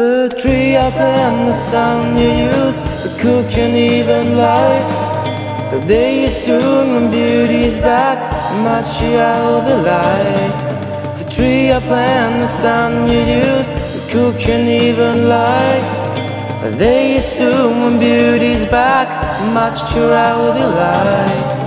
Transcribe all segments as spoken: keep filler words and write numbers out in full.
the tree up and the sun you used, the cook can't even lie. The day is soon when beauty's back, much out the light. The tree up and the sun you used, the cook can't even lie. The day is soon when beauty's back, much out the light.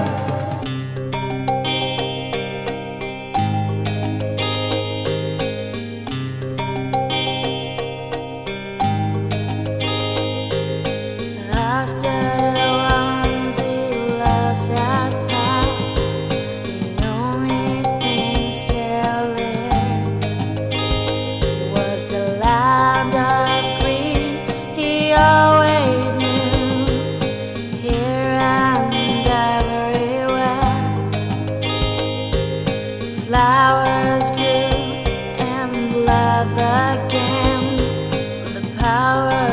Flowers grew and love again from the power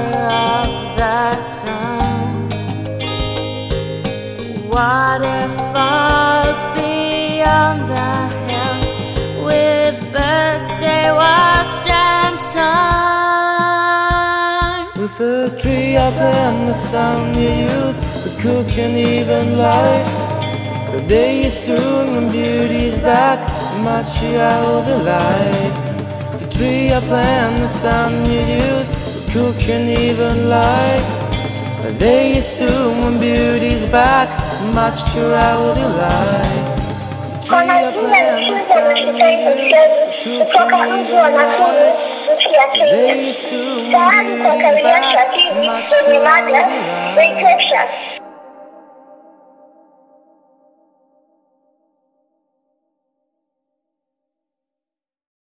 of the sun. Waterfalls beyond the hills, with birds they watched and sung. With the tree up and the sun you used, the cook can't even lie. The day is soon when beauty's back, much out the light. The tree I plant, the sun you use, the cook can't even lie. The day is soon when beauty's back, much out the light. The tree I plant, the sun you use, the cook can't even lie. The day is soon when beauty's back, much out the light.